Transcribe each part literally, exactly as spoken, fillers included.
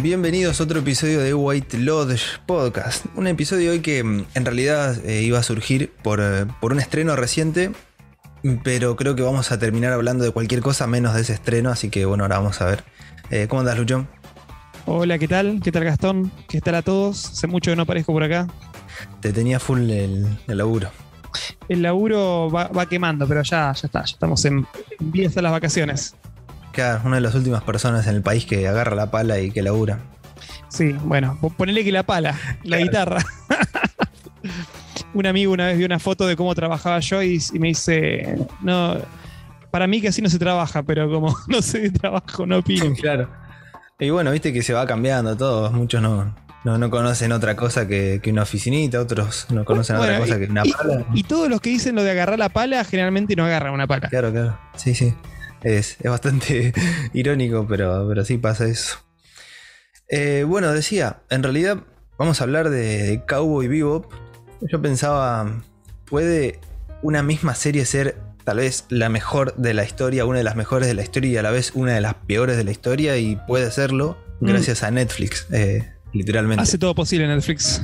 Bienvenidos a otro episodio de White Lodge Podcast. Un episodio hoy que en realidad eh, iba a surgir por, eh, por un estreno reciente, pero creo que vamos a terminar hablando de cualquier cosa menos de ese estreno, así que bueno, ahora vamos a ver. Eh, ¿Cómo andás, Luchón? Hola, ¿qué tal? ¿Qué tal, Gastón? ¿Qué tal a todos? Hace mucho que no aparezco por acá. Te tenía full el, el laburo. El laburo va, va quemando, pero ya, ya está, ya estamos en vías a las vacaciones. Claro, una de las últimas personas en el país que agarra la pala y que labura. Sí, bueno, ponele que la pala, la claro. Guitarra. Un amigo una vez vio una foto de cómo trabajaba yo y, y me dice, no, para mí que así no se trabaja, pero como no sé de trabajo, no opino. Claro. Y bueno, viste que se va cambiando todo, muchos no... No, no conocen otra cosa que, que una oficinita, otros no conocen bueno, otra cosa y, que una pala. Y, y todos los que dicen lo de agarrar la pala, generalmente no agarran una pala. Claro, claro. Sí, sí. Es, es bastante irónico, pero, pero sí pasa eso. Eh, bueno, decía, en realidad vamos a hablar de, de Cowboy Bebop. Yo pensaba, ¿puede una misma serie ser tal vez la mejor de la historia, una de las mejores de la historia y a la vez una de las peores de la historia? Y puede serlo gracias mm. a Netflix. Eh, Literalmente. Hace todo posible Netflix.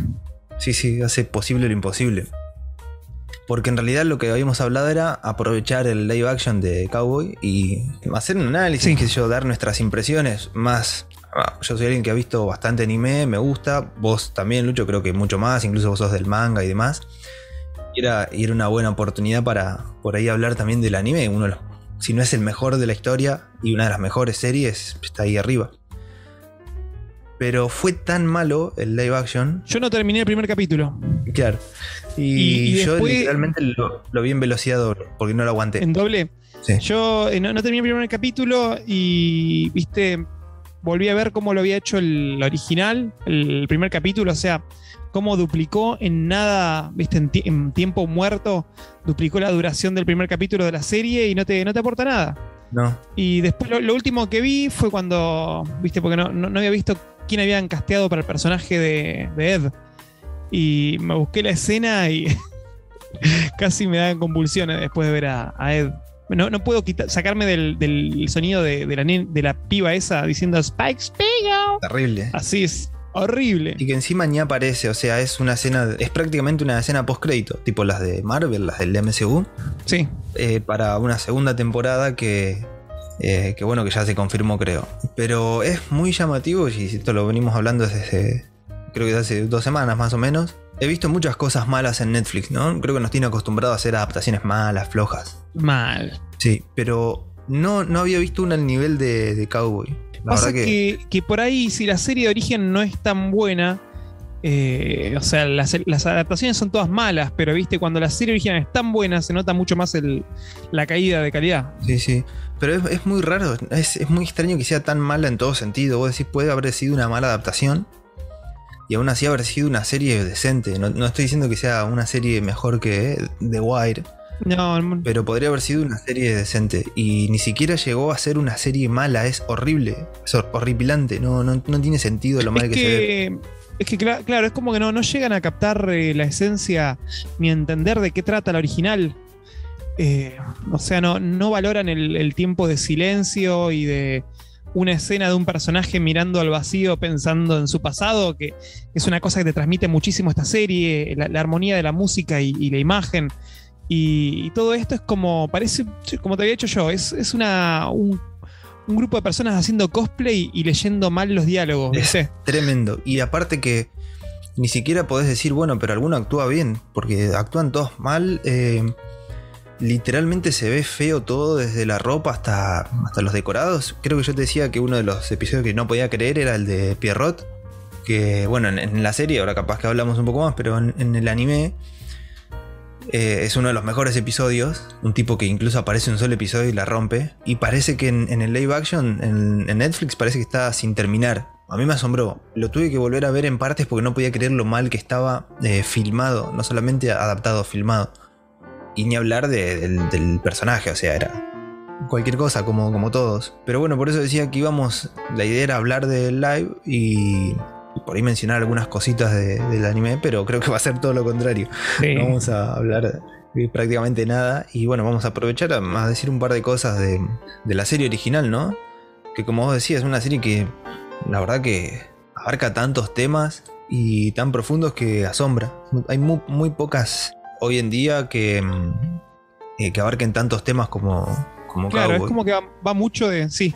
Sí, sí, hace posible lo imposible. Porque en realidad lo que habíamos hablado era aprovechar el live action de Cowboy y hacer un análisis, sí. Qué sé yo, dar nuestras impresiones. Más, yo soy alguien que ha visto bastante anime, me gusta. Vos también, Lucho, creo que mucho más. Incluso vos sos del manga y demás. Y era, y era una buena oportunidad para por ahí hablar también del anime. Uno, si no es el mejor de la historia y una de las mejores series, está ahí arriba. Pero fue tan malo el live action. Yo no terminé el primer capítulo. Claro. Y, y, y yo después, literalmente lo, lo vi en velocidad doble, porque no lo aguanté. ¿En doble? Sí. Yo no, no terminé el primer capítulo y, viste, volví a ver cómo lo había hecho el original, el primer capítulo. O sea, cómo duplicó en nada, viste, en, en tiempo muerto, duplicó la duración del primer capítulo de la serie y no te, no te aporta nada. No. Y después lo, lo último que vi fue cuando, viste, porque no, no, no había visto quién habían casteado para el personaje de, de Ed. Y me busqué la escena y casi me dan convulsiones después de ver a, a Ed. No, no puedo quitar, sacarme del, del sonido de, de, la, de la piba esa diciendo Spike Spiegel. Terrible. Así es, horrible. Y que encima ni aparece, o sea, es una escena, es prácticamente una escena post-crédito, tipo las de Marvel, las del M C U. Sí. Eh, para una segunda temporada que... Eh, que bueno, que ya se confirmó, creo. Pero es muy llamativo, y esto lo venimos hablando desde, creo que hace dos semanas más o menos. He visto muchas cosas malas en Netflix, ¿no? Creo que nos tiene acostumbrado a hacer adaptaciones malas, flojas. Mal. Sí, pero no, no había visto una al nivel de, de Cowboy. La pasa verdad que... que, que por ahí, si la serie de origen no es tan buena, eh, o sea, las, las adaptaciones son todas malas, pero viste, cuando la serie original es tan buena, se nota mucho más el, la caída de calidad. Sí, sí. Pero es, es muy raro, es, es muy extraño que sea tan mala en todo sentido. Vos decís, puede haber sido una mala adaptación y aún así haber sido una serie decente. No, no estoy diciendo que sea una serie mejor que The Wire, no, pero podría haber sido una serie decente. Y ni siquiera llegó a ser una serie mala, es horrible, es horripilante, no, no, no tiene sentido lo mal es que, que se ve. Es que cl- claro, es como que no, no llegan a captar eh, la esencia ni a entender de qué trata la original. Eh, o sea, no, no valoran el, el tiempo de silencio y de una escena de un personaje mirando al vacío pensando en su pasado, que es una cosa que te transmite muchísimo esta serie, la, la armonía de la música y, y la imagen y, y todo esto es como parece, como te había dicho yo, es, es una un, un grupo de personas haciendo cosplay y leyendo mal los diálogos. Es ¿sí? Tremendo, y aparte que ni siquiera podés decir, bueno, pero alguno actúa bien, porque actúan todos mal. eh... Literalmente se ve feo todo, desde la ropa hasta, hasta los decorados. Creo que yo te decía que uno de los episodios que no podía creer era el de Pierrot. Que bueno, en, en la serie, ahora capaz que hablamos un poco más, pero en, en el anime eh, es uno de los mejores episodios. Un tipo que incluso aparece un solo episodio y la rompe. Y parece que en, en el live action, en, en Netflix, parece que está sin terminar. A mí me asombró. Lo tuve que volver a ver en partes porque no podía creer lo mal que estaba eh, filmado. No solamente adaptado, filmado. Y ni hablar de, del, del personaje, o sea, era cualquier cosa, como, como todos. Pero bueno, por eso decía que íbamos, la idea era hablar del live y por ahí mencionar algunas cositas de, del anime, pero creo que va a ser todo lo contrario. Sí. No vamos a hablar de prácticamente nada y bueno, vamos a aprovechar a, a decir un par de cosas de, de la serie original, ¿no? Que como vos decías, es una serie que la verdad que abarca tantos temas y tan profundos que asombra. Hay muy, muy pocas hoy en día que, eh, que abarquen tantos temas como, como claro, Cowboy. Es como que va, va mucho de sí,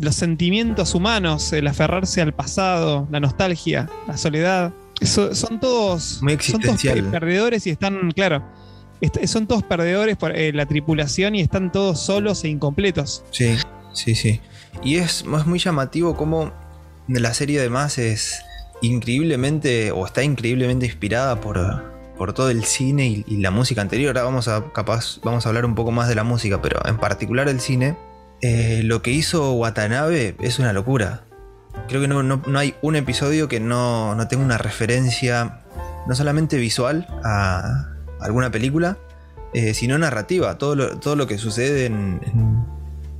los sentimientos humanos, el aferrarse al pasado, la nostalgia, la soledad. Eso, son todos muy existencial. Son todos perdedores y están, claro, est- son todos perdedores por eh, la tripulación y están todos solos e incompletos. Sí, sí, sí. Y es, es muy llamativo cómo la serie además es increíblemente, o está increíblemente inspirada por, por todo el cine y, y la música anterior. Ahora vamos a, capaz, vamos a hablar un poco más de la música, pero en particular el cine. Eh, lo que hizo Watanabe es una locura. Creo que no, no, no hay un episodio que no, no tenga una referencia, no solamente visual a alguna película, eh, sino narrativa. Todo lo, todo lo que sucede en, en,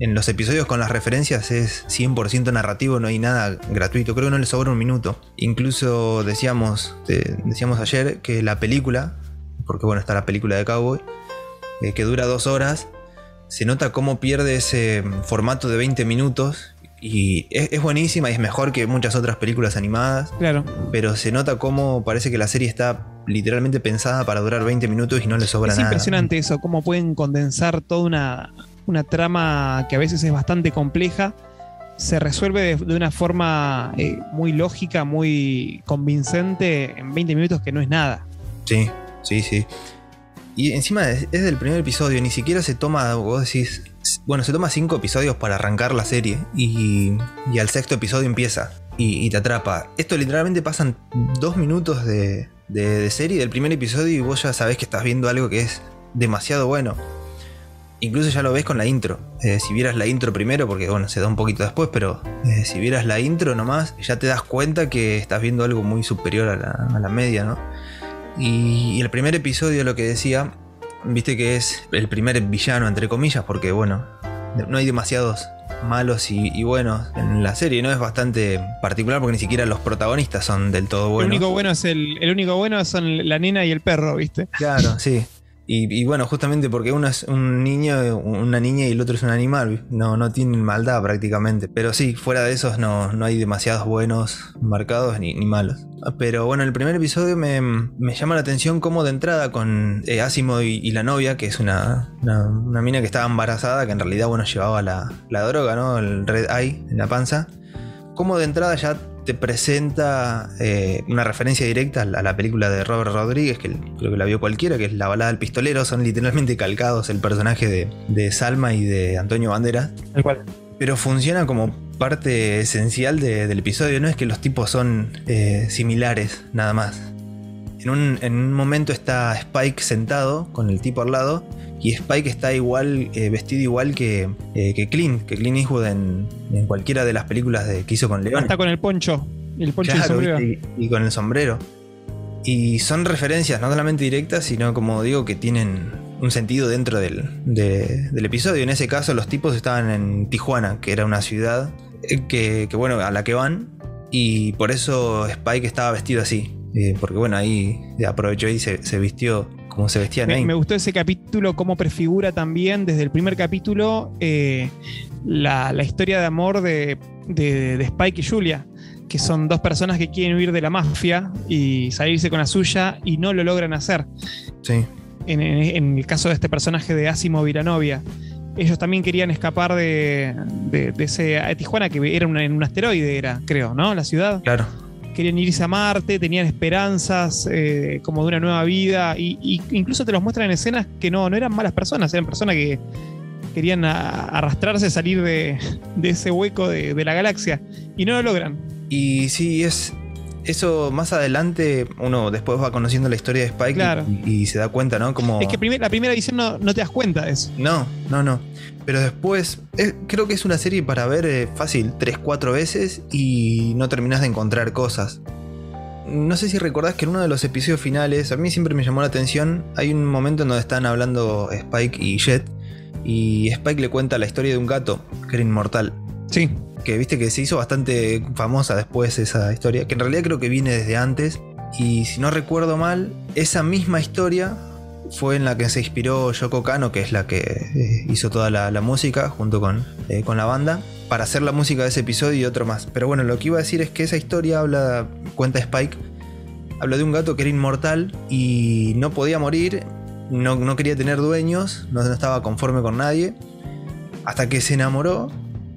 en los episodios con las referencias es cien por ciento narrativo, no hay nada gratuito. Creo que no le sobra un minuto. Incluso decíamos, eh, decíamos ayer que la película, porque bueno, está la película de Cowboy, eh, que dura dos horas, se nota cómo pierde ese formato de veinte minutos. Y es, es buenísima y es mejor que muchas otras películas animadas. Claro. Pero se nota cómo parece que la serie está literalmente pensada para durar veinte minutos y no le sobra nada. Es impresionante nada. Eso, cómo pueden condensar toda una, una trama que a veces es bastante compleja. Se resuelve de, de una forma eh, muy lógica, muy convincente en veinte minutos, que no es nada. Sí, sí, sí. Y encima es, es del primer episodio, ni siquiera se toma, vos decís... Bueno, se toma cinco episodios para arrancar la serie y, y al sexto episodio empieza y, y te atrapa. Esto literalmente pasan dos minutos de, de, de serie del primer episodio y vos ya sabés que estás viendo algo que es demasiado bueno. Incluso ya lo ves con la intro. Eh, si vieras la intro primero, porque bueno, se da un poquito después, pero eh, si vieras la intro nomás, ya te das cuenta que estás viendo algo muy superior a la, a la media, ¿no? Y, y el primer episodio, lo que decía... Viste que es el primer villano, entre comillas, porque bueno, no hay demasiados malos y, y buenos en la serie, ¿no? Es bastante particular porque ni siquiera los protagonistas son del todo buenos. El único bueno es el, el único bueno son la nena y el perro, ¿viste? Claro, sí. Y, y bueno, justamente porque uno es un niño, una niña y el otro es un animal. No, no tienen maldad prácticamente. Pero sí, fuera de esos no, no hay demasiados buenos marcados ni, ni malos. Pero bueno, el primer episodio me, me llama la atención como de entrada con eh, Asimov y, y la novia, que es una, una, una mina que estaba embarazada, que en realidad, bueno, llevaba la, la droga, ¿no? El Red Eye en la panza. Como de entrada ya te presenta eh, una referencia directa a la, a la película de Robert Rodríguez, que creo que la vio cualquiera, que es La balada del pistolero. Son literalmente calcados el personaje de, de Salma y de Antonio Banderas. El cual. Pero funciona como... parte esencial de, del episodio. No es que los tipos son eh, similares, nada más. En un, en un momento está Spike sentado con el tipo al lado, y Spike está igual, eh, vestido igual que, eh, que Clint, que Clint Eastwood en, en cualquiera de las películas de, que hizo con Legión. Está con el poncho, el poncho claro, y, el sombrero. Y, y con el sombrero. Y son referencias, no solamente directas, sino como digo, que tienen... un sentido dentro del, de, del episodio. En ese caso los tipos estaban en Tijuana, que era una ciudad que, que bueno, a la que van, y por eso Spike estaba vestido así, eh, porque bueno, ahí aprovechó y se, se vistió como se vestían me, ahí. Me gustó ese capítulo, cómo prefigura también desde el primer capítulo eh, la, la historia de amor de, de, de Spike y Julia, que son dos personas que quieren huir de la mafia y salirse con la suya y no lo logran hacer. Sí. En, en, en el caso de este personaje de Asimov y la novia, ellos también querían escapar de, de, de ese de Tijuana, que era una, en un asteroide, era, creo, ¿no? La ciudad. Claro. Querían irse a Marte, tenían esperanzas eh, como de una nueva vida, y, y incluso te los muestran en escenas que no, no eran malas personas, eran personas que querían a, arrastrarse, salir de, de ese hueco de, de la galaxia, y no lo logran. Y sí, es... Eso más adelante, uno después va conociendo la historia de Spike, claro. y, y se da cuenta, ¿no? Como... Es que primer, la primera edición no, no te das cuenta de eso. No, no, no. Pero después, es, creo que es una serie para ver eh, fácil, tres, cuatro veces y no terminás de encontrar cosas. No sé si recordás que en uno de los episodios finales, a mí siempre me llamó la atención, hay un momento en donde están hablando Spike y Jet, y Spike le cuenta la historia de un gato que era inmortal. Sí. Que viste que se hizo bastante famosa después esa historia, que en realidad creo que viene desde antes, y si no recuerdo mal, esa misma historia fue en la que se inspiró Yoko Kanno, que es la que eh, hizo toda la, la música junto con, eh, con la banda, para hacer la música de ese episodio y otro más. Pero bueno, lo que iba a decir es que esa historia habla, cuenta Spike, habla de un gato que era inmortal y no podía morir, no, no quería tener dueños, no, no estaba conforme con nadie, hasta que se enamoró,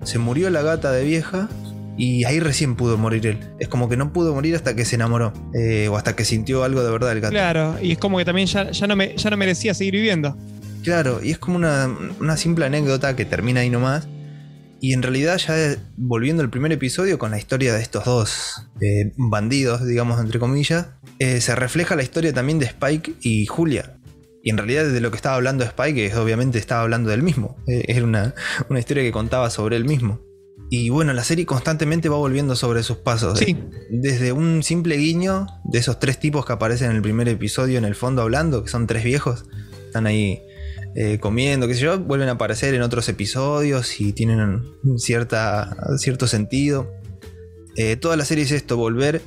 se murió la gata de vieja y ahí recién pudo morir él. Es como que no pudo morir hasta que se enamoró, eh, o hasta que sintió algo de verdad el gato. Claro, y es como que también ya, ya, no, me, ya no merecía seguir viviendo. Claro, y es como una, una simple anécdota que termina ahí nomás. Y en realidad ya volviendo al primer episodio con la historia de estos dos eh, bandidos, digamos entre comillas, eh, se refleja la historia también de Spike y Julia. Y en realidad de lo que estaba hablando Spike es obviamente estaba hablando del mismo. Eh, era una, una historia que contaba sobre él mismo. Y bueno, la serie constantemente va volviendo sobre sus pasos. Sí. Eh, desde un simple guiño de esos tres tipos que aparecen en el primer episodio en el fondo hablando, que son tres viejos, están ahí... Eh, comiendo, qué sé yo, vuelven a aparecer en otros episodios y tienen cierta, cierto sentido. Eh, toda la serie es esto, volver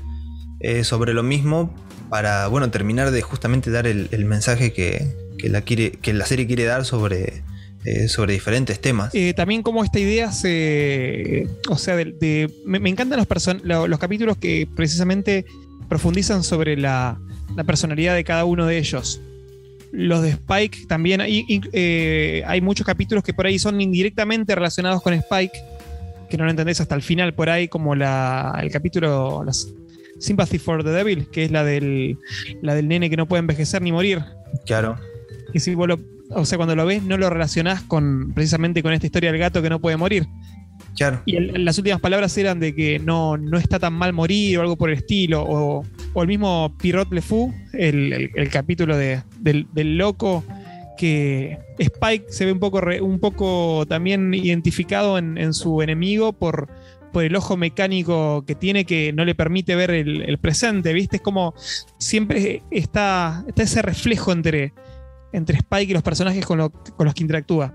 eh, sobre lo mismo para, bueno, terminar de justamente dar el, el mensaje que, que, la quiere, que la serie quiere dar sobre, eh, sobre diferentes temas. Eh, también como esta idea se... O sea, de, de, me, me encantan los, person- los, los capítulos que precisamente profundizan sobre la, la personalidad de cada uno de ellos. Los de Spike también hay, eh, hay muchos capítulos que por ahí son indirectamente relacionados con Spike, que no lo entendés hasta el final por ahí, como la, el capítulo las, Sympathy for the Devil, que es la del, la del nene que no puede envejecer ni morir. Claro. Y si vos lo, o sea, cuando lo ves no lo relacionás con, precisamente con esta historia del gato que no puede morir. Claro. Y el, las últimas palabras eran de que no, no está tan mal morir o algo por el estilo. O, o el mismo Pierrot Le Fou, el, el, el capítulo de, del, del loco, que Spike se ve un poco, re, un poco también identificado en, en su enemigo por, por el ojo mecánico que tiene, que no le permite ver el, el presente, ¿viste? Es como siempre está, está ese reflejo entre, entre Spike y los personajes con, lo, con los que interactúa.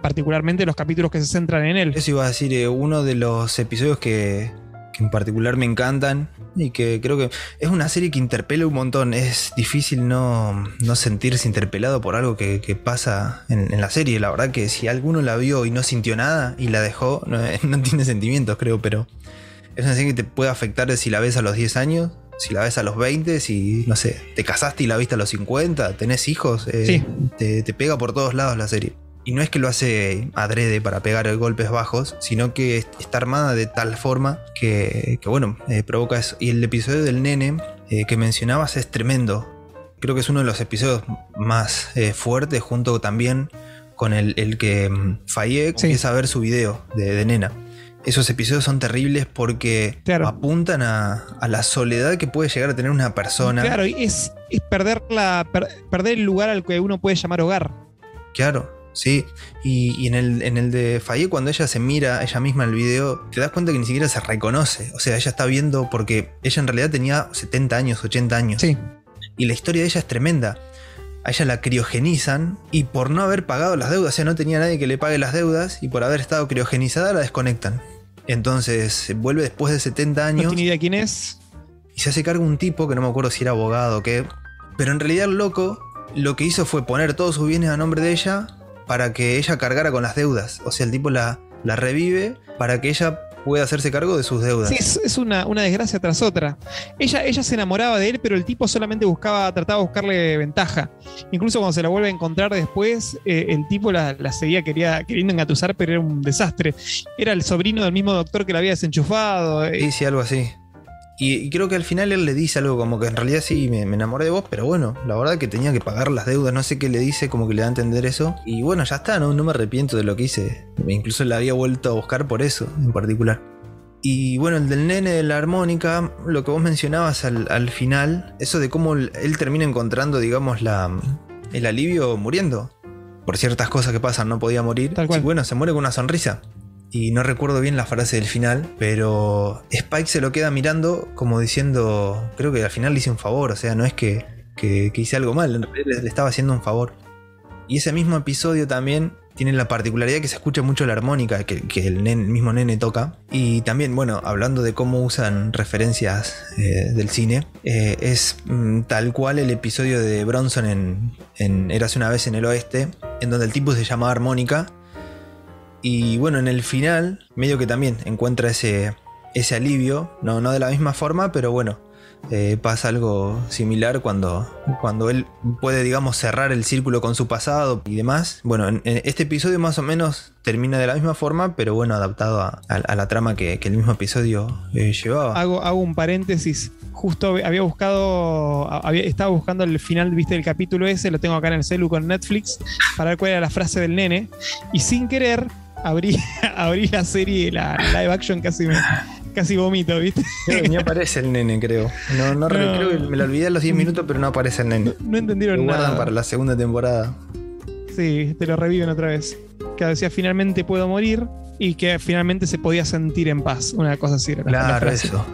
Particularmente los capítulos que se centran en él. Eso iba a decir, eh, uno de los episodios que, que en particular me encantan y que creo que es una serie que interpela un montón. Es difícil no, no sentirse interpelado por algo que, que pasa en, en la serie. La verdad que si alguno la vio y no sintió nada y la dejó, no, no tiene sentimientos, creo, pero es una serie que te puede afectar si la ves a los diez años, si la ves a los veinte, si, no sé, te casaste y la viste a los cincuenta, tenés hijos, eh, sí. te, te pega por todos lados la serie. Y no es que lo hace adrede para pegar golpes bajos, sino que está armada de tal forma que, que bueno, eh, provoca eso. Y el episodio del nene eh, que mencionabas es tremendo. Creo que es uno de los episodios más eh, fuertes, junto también con el, el que Faye sí. empieza a ver su video de, de nena. Esos episodios son terribles porque claro. apuntan a, a la soledad que puede llegar a tener una persona. Claro, y es, es perder, la, per, perder el lugar al que uno puede llamar hogar. Claro. Sí, y, y en, el, en el de Faye, cuando ella se mira ella misma en el video, te das cuenta que ni siquiera se reconoce. O sea, ella está viendo porque ella en realidad tenía setenta años, ochenta años. Sí. Y la historia de ella es tremenda. A ella la criogenizan y por no haber pagado las deudas, o sea, no tenía nadie que le pague las deudas y por haber estado criogenizada la desconectan. Entonces vuelve después de setenta años. No tiene idea quién es. Y se hace cargo un tipo que no me acuerdo si era abogado o qué. Pero en realidad el loco lo que hizo fue poner todos sus bienes a nombre de ella, para que ella cargara con las deudas. O sea, el tipo la, la revive para que ella pueda hacerse cargo de sus deudas. Sí, es, es una, una desgracia tras otra. Ella, ella se enamoraba de él, pero el tipo solamente buscaba, trataba de buscarle ventaja. Incluso cuando se la vuelve a encontrar después, eh, el tipo la, la seguía quería, queriendo engatusar, pero era un desastre. Era el sobrino del mismo doctor que la había desenchufado. Eh. Sí, sí, algo así. Y, y creo que al final él le dice algo como que en realidad sí, me, me enamoré de vos, pero bueno, la verdad que tenía que pagar las deudas, no sé qué le dice, como que le da a entender eso. Y bueno, ya está, no, no me arrepiento de lo que hice. Incluso la había vuelto a buscar por eso en particular. Y bueno, el del nene de la armónica, lo que vos mencionabas al, al final, eso de cómo él termina encontrando, digamos, la, el alivio muriendo. Por ciertas cosas que pasan, no podía morir. Tal cual. Y bueno, se muere con una sonrisa. Y no recuerdo bien la frase del final, pero Spike se lo queda mirando como diciendo, creo que al final le hice un favor, o sea, no es que, que, que hice algo mal, en realidad le estaba haciendo un favor. Y ese mismo episodio también tiene la particularidad que se escucha mucho la armónica que, que el, nene, el mismo nene toca. Y también, bueno, hablando de cómo usan referencias eh, del cine, eh, es mm, tal cual el episodio de Bronson en, en Érase una vez en el oeste, en donde el tipo se llamaba Armónica. Y bueno, en el final, medio que también encuentra ese, ese alivio, no, no de la misma forma, pero bueno, eh, pasa algo similar cuando, cuando él puede, digamos, cerrar el círculo con su pasado y demás. Bueno, en, en este episodio más o menos termina de la misma forma, pero bueno, adaptado a, a, a la trama que, que el mismo episodio eh, llevaba. Hago, hago un paréntesis. Justo había buscado, había, estaba buscando el final, viste, del capítulo ese, lo tengo acá en el celu con Netflix, para ver cuál era la frase del nene, y sin querer abrí, abrí la serie, la live action, casi me, casi vomito, viste. No, ni aparece el nene, creo. No, no, no. Creo que me lo olvidé a los diez minutos, pero no aparece el nene. No, no entendieron nada. Lo guardan nada para la segunda temporada. Sí, te lo reviven otra vez. Que decía, finalmente puedo morir, y que finalmente se podía sentir en paz, una cosa así. Claro, eso.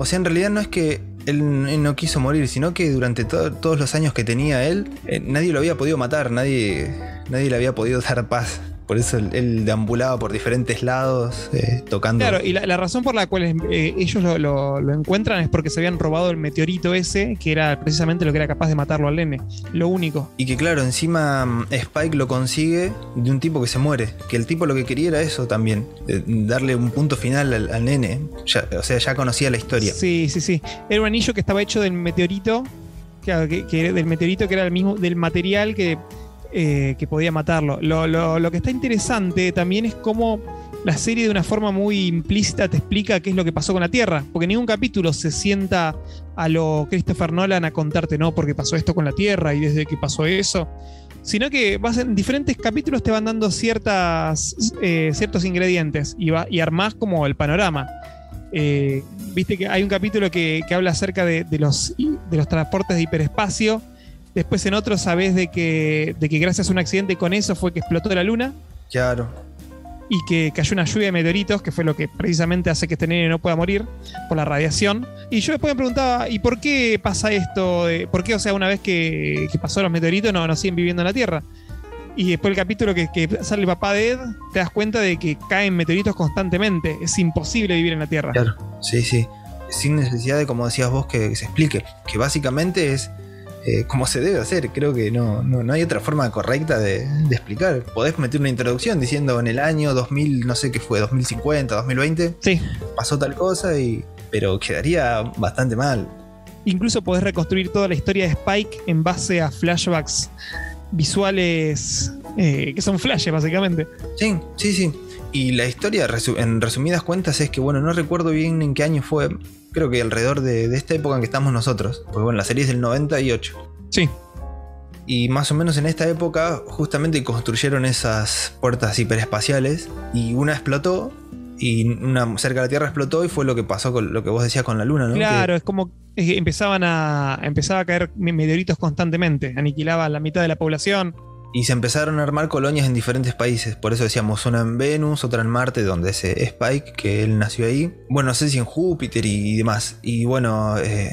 O sea, en realidad no es que él no quiso morir, sino que durante to- todos los años que tenía él, eh, nadie lo había podido matar, nadie, nadie le había podido dar paz. Por eso él, él deambulaba por diferentes lados, eh, tocando. Claro, y la, la razón por la cual eh, ellos lo, lo, lo encuentran es porque se habían robado el meteorito ese, que era precisamente lo que era capaz de matarlo al nene, lo único. Y que claro, encima Spike lo consigue de un tipo que se muere, que el tipo lo que quería era eso también, eh, darle un punto final al, al nene, ya, o sea, ya conocía la historia. Sí, sí, sí, era un anillo que estaba hecho del meteorito, claro, que, que del meteorito que era el mismo, del material que... Eh, que podía matarlo. Lo, lo, lo que está interesante también es cómo la serie de una forma muy implícita te explica qué es lo que pasó con la Tierra, porque ningún capítulo se sienta a lo Christopher Nolan a contarte, no, porque pasó esto con la Tierra y desde que pasó eso, sino que vas en diferentes capítulos, te van dando ciertas, eh, ciertos ingredientes y, va, y armás como el panorama. Eh, viste que hay un capítulo que, que habla acerca de, de, los, de los transportes de hiperespacio. Después en otro sabés de que, de que gracias a un accidente con eso fue que explotó la luna. Claro. Y que cayó una lluvia de meteoritos, que fue lo que precisamente hace que este nene no pueda morir por la radiación. Y yo después me preguntaba, ¿y por qué pasa esto? ¿Por qué, o sea, una vez que, que pasó los meteoritos no, no siguen viviendo en la Tierra? Y después el capítulo que, que sale el papá de Ed, te das cuenta de que caen meteoritos constantemente. Es imposible vivir en la Tierra. Claro, sí, sí. Sin necesidad de, como decías vos, que se explique. Que básicamente es... Eh, como se debe hacer, creo que no, no, no hay otra forma correcta de, de explicar. Podés meter una introducción diciendo en el año dos mil, no sé qué fue, dos mil cincuenta, dos mil veinte, sí, pasó tal cosa, y, pero quedaría bastante mal. Incluso podés reconstruir toda la historia de Spike en base a flashbacks visuales, eh, que son flashes básicamente. Sí, sí, sí. Y la historia en resumidas cuentas es que, bueno, no recuerdo bien en qué año fue, creo que alrededor de, de esta época en que estamos nosotros, porque bueno, la serie es del noventa y ocho. Sí. Y más o menos en esta época justamente construyeron esas puertas hiperespaciales, y una explotó, y una cerca de la Tierra explotó, y fue lo que pasó con lo que vos decías con la Luna, ¿no? Claro, que... es como que empezaban a, empezaba a caer meteoritos constantemente, aniquilaban la mitad de la población. Y se empezaron a armar colonias en diferentes países. Por eso decíamos una en Venus, otra en Marte, donde es Spike, que él nació ahí. Bueno, no sé si en Júpiter y, y demás. Y bueno, eh,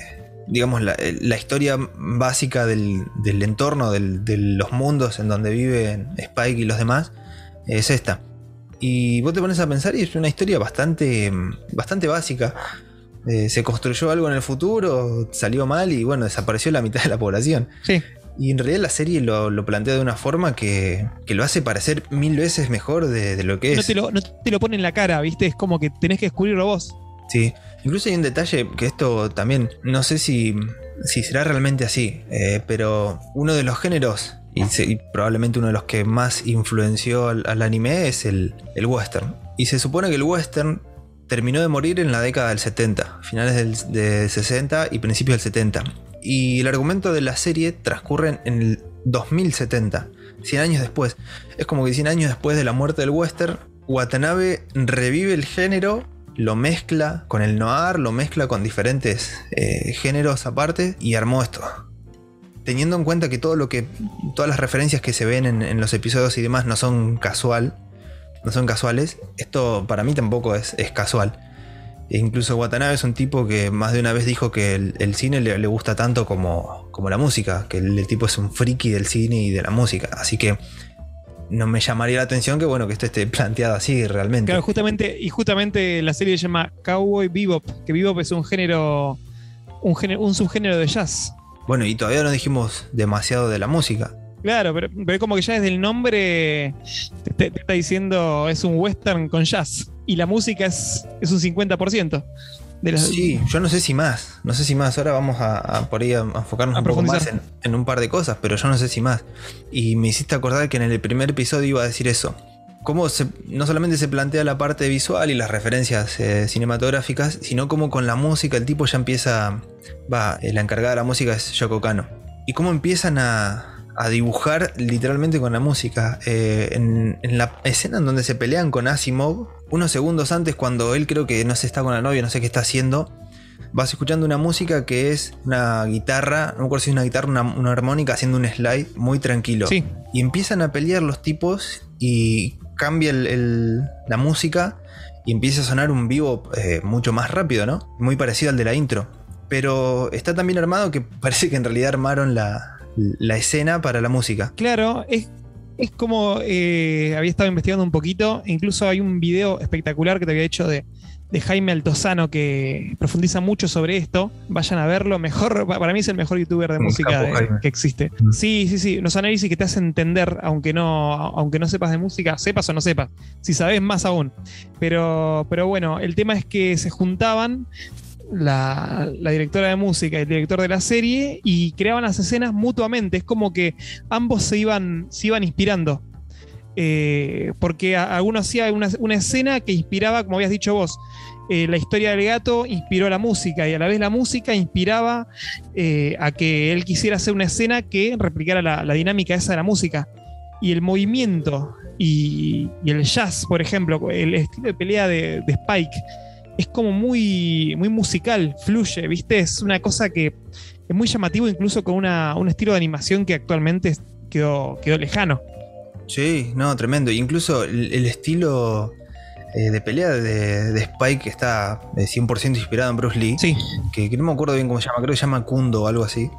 digamos, la, la historia básica del, del entorno, del, de los mundos en donde viven Spike y los demás, es esta. Y vos te pones a pensar y es una historia bastante, bastante básica. Eh, se construyó algo en el futuro, salió mal y bueno, desapareció la mitad de la población. Sí. Y en realidad la serie lo, lo plantea de una forma que, que lo hace parecer mil veces mejor de, de lo que es. No te lo, no te lo pone en la cara, ¿viste? Es como que tenés que descubrirlo vos. Sí. Incluso hay un detalle que esto también, no sé si, si será realmente así, eh, pero uno de los géneros, y, se, y probablemente uno de los que más influenció al, al anime, es el, el western. Y se supone que el western terminó de morir en la década del setenta, finales del de sesenta y principios del setenta. Y el argumento de la serie transcurre en el dos mil setenta, cien años después. Es como que cien años después de la muerte del western, Watanabe revive el género, lo mezcla con el noir, lo mezcla con diferentes eh, géneros aparte y armó esto. Teniendo en cuenta que, todo lo que todas las referencias que se ven en, en los episodios y demás no son casual, no son casuales, esto para mí tampoco es, es casual. E incluso Watanabe es un tipo que más de una vez dijo que el, el cine le, le gusta tanto como, como la música, que el, el tipo es un friki del cine y de la música, así que no me llamaría la atención que bueno que esto esté planteado así realmente. Claro, justamente, y justamente la serie se llama Cowboy Bebop, que Bebop es un género, un género, un subgénero de jazz. Bueno, y todavía no dijimos demasiado de la música. Claro, pero, pero es como que ya desde el nombre te, te, te está diciendo es un western con jazz. Y la música es, es un cincuenta por ciento. De las... Sí, yo no sé si más. No sé si más. Ahora vamos a, a por ahí a enfocarnos a un poco más en, en un par de cosas, pero yo no sé si más. Y me hiciste acordar que en el primer episodio iba a decir eso. Cómo se, no solamente se plantea la parte visual y las referencias eh, cinematográficas, sino como con la música el tipo ya empieza... Va, eh, la encargada de la música es Yoko Kanno. Y cómo empiezan a, a dibujar literalmente con la música. Eh, en, en la escena en donde se pelean con Asimov, unos segundos antes, cuando él creo que no se está con la novia, no sé qué está haciendo... Vas escuchando una música que es una guitarra, no me acuerdo si es una guitarra, una, una armónica haciendo un slide muy tranquilo. Sí. Y empiezan a pelear los tipos y cambia el, el, la música y empieza a sonar un bebop eh, mucho más rápido, ¿no? Muy parecido al de la intro. Pero está tan bien armado que parece que en realidad armaron la, la escena para la música. Claro, es... Es como eh, había estado investigando un poquito. Incluso hay un video espectacular que te había hecho de, de Jaime Altozano que profundiza mucho sobre esto. Vayan a verlo. Mejor, para mí es el mejor youtuber de un música capo, de, que existe. Mm. Sí, sí, sí. Los análisis que te hacen entender, aunque no, aunque no sepas de música, sepas o no sepas. Si sabes, más aún. Pero, pero bueno, el tema es que se juntaban La, la directora de música y el director de la serie y creaban las escenas mutuamente. Es como que ambos se iban, se iban inspirando eh, porque a, a alguno hacía una, una escena que inspiraba, como habías dicho vos, eh, la historia del gato inspiró la música y a la vez la música inspiraba eh, a que él quisiera hacer una escena que replicara la, la dinámica esa de la música y el movimiento y, y el jazz, por ejemplo, el estilo de pelea de, de Spike es como muy, muy musical, fluye, ¿viste? Es una cosa que es muy llamativo, incluso con una, un estilo de animación que actualmente quedó, quedó lejano. Sí, no, tremendo. Incluso el, el estilo eh, de pelea de, de Spike está cien por ciento inspirado en Bruce Lee. Sí. Que, que no me acuerdo bien cómo se llama, creo que se llama Kundo o algo así.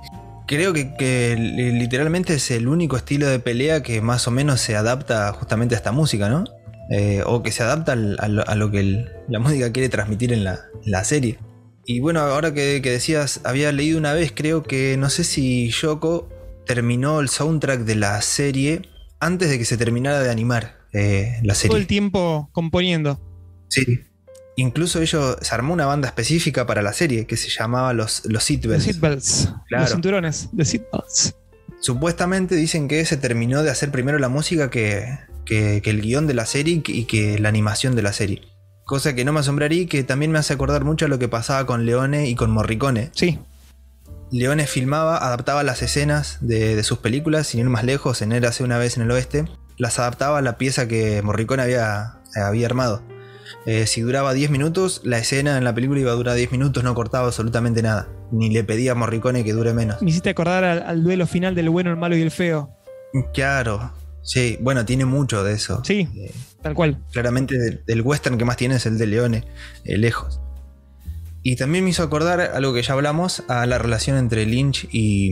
Creo que, que literalmente es el único estilo de pelea que más o menos se adapta justamente a esta música, ¿no? Eh, o que se adapta al, a, lo, a lo que el, la música quiere transmitir en la, en la serie. Y bueno, ahora que, que decías, había leído una vez, creo que no sé si Yoko terminó el soundtrack de la serie antes de que se terminara de animar eh, la serie. Todo el tiempo componiendo. Sí. Incluso ellos, se armó una banda específica para la serie que se llamaba Los, los Seatbelts. Los Seatbelts, claro. Los cinturones de Seatbelts. Supuestamente dicen que se terminó de hacer primero la música que... Que, que el guión de la serie y que la animación de la serie. Cosa que no me asombraría y que también me hace acordar mucho a lo que pasaba con Leone y con Morricone. Sí. Leone filmaba, adaptaba las escenas de, de sus películas, sin ir más lejos, en Érase una vez en el oeste, las adaptaba a la pieza que Morricone había, había armado. Eh, si duraba diez minutos, la escena en la película iba a durar diez minutos, no cortaba absolutamente nada. Ni le pedía a Morricone que dure menos. Me hiciste acordar al, al duelo final del bueno, el malo y el feo. Claro. Sí, bueno, tiene mucho de eso. Sí, eh, tal cual. Claramente del, del western que más tiene es el de Leone, eh, lejos. Y también me hizo acordar algo que ya hablamos, a la relación entre Lynch y,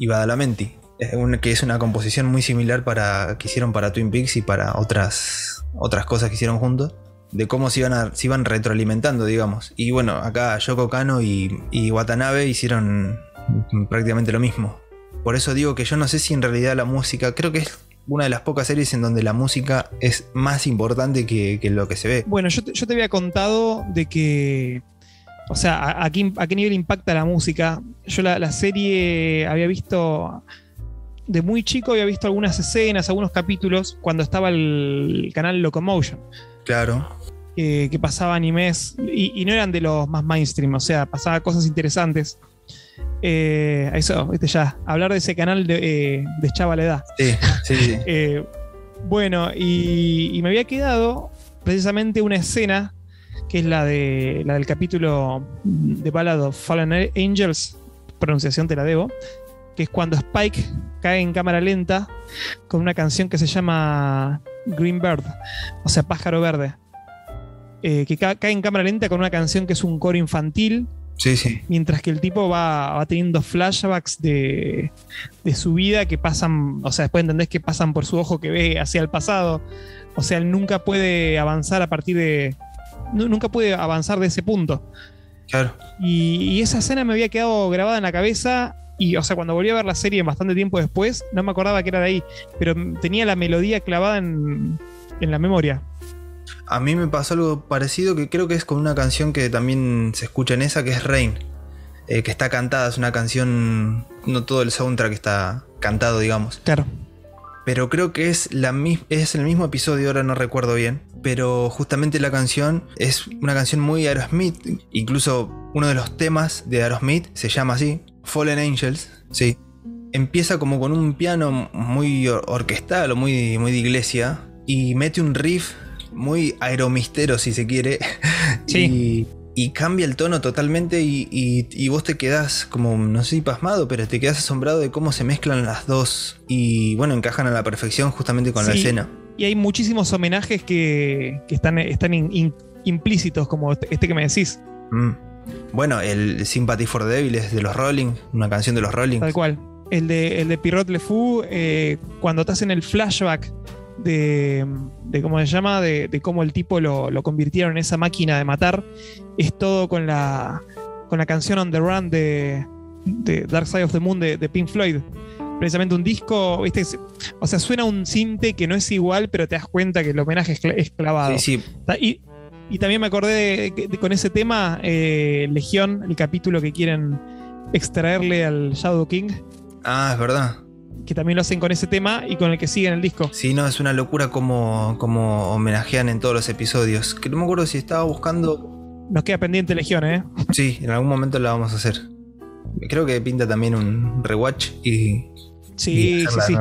y Badalamenti, eh, un, que es una composición muy similar para, que hicieron para Twin Peaks y para otras, otras cosas que hicieron juntos, de cómo se iban, a, se iban retroalimentando, digamos. Y bueno, acá Yoko Kanno y, y Watanabe hicieron prácticamente lo mismo. Por eso digo que yo no sé si en realidad la música, creo que es una de las pocas series en donde la música es más importante que, que lo que se ve. Bueno, yo te, yo te había contado de que, o sea, a, a, qué, a qué nivel impacta la música. Yo la, la serie había visto, de muy chico había visto algunas escenas, algunos capítulos, cuando estaba el canal Locomotion. Claro. Eh, que pasaba animes, y, y no eran de los más mainstream, o sea, pasaba cosas interesantes. Eh, eso, viste ya, hablar de ese canal de, eh, de Chava la edad. Sí, sí, sí. Eh, bueno, y, y me había quedado precisamente una escena que es la, de, la del capítulo de Ballad of Fallen Angels, pronunciación te la debo, que es cuando Spike cae en cámara lenta con una canción que se llama Green Bird, o sea, pájaro verde, eh, que ca- cae en cámara lenta con una canción que es un coro infantil. Sí, sí. Mientras que el tipo va, va teniendo flashbacks de, de su vida que pasan, o sea, después entendés que pasan por su ojo que ve hacia el pasado. O sea, él nunca puede avanzar a partir de... No, nunca puede avanzar de ese punto. Claro. Y, y esa escena me había quedado grabada en la cabeza y, o sea, cuando volví a ver la serie bastante tiempo después, no me acordaba que era de ahí, pero tenía la melodía clavada en, en la memoria. A mí me pasó algo parecido, que creo que es con una canción que también se escucha en esa, que es Rain, eh, que está cantada, es una canción, no todo el soundtrack está cantado, digamos. Claro. Pero creo que es, la, es el mismo episodio, ahora no recuerdo bien, pero justamente la canción es una canción muy Aerosmith. Incluso uno de los temas de Aerosmith se llama así, Fallen Angels, sí. Empieza como con un piano muy or- orquestal o muy, muy de iglesia, y mete un riff muy aeromistero, si se quiere. Sí. Y, y cambia el tono totalmente, y, y, y vos te quedás como, no sé si pasmado, pero te quedás asombrado de cómo se mezclan las dos. Y bueno, encajan a la perfección justamente con sí, la escena. Y hay muchísimos homenajes que, que están, están in, in, implícitos, como este que me decís. Mm. Bueno, el Sympathy for the Devil es de los Rolling, una canción de los Rolling. Tal cual. El de, el de Pierrot Le Fou, eh, cuando te hacen el flashback de, de cómo se llama, de, de cómo el tipo lo, lo convirtieron en esa máquina de matar, es todo con la con la canción On the Run de, de Dark Side of the Moon de, de Pink Floyd. Precisamente un disco, ¿viste? O sea, suena un sinte que no es igual, pero te das cuenta que el homenaje es clavado. Sí, sí. Y, y también me acordé de, de, de, con ese tema, eh, Legión, el capítulo que quieren extraerle al Shadow King. Ah, es verdad. Que también lo hacen con ese tema y con el que siguen el disco. Sí, no, es una locura como, como homenajean en todos los episodios. Que no me acuerdo si estaba buscando. Nos queda pendiente Legión, ¿eh? Sí, en algún momento la vamos a hacer. Creo que pinta también un rewatch y. Sí, y sí, sí.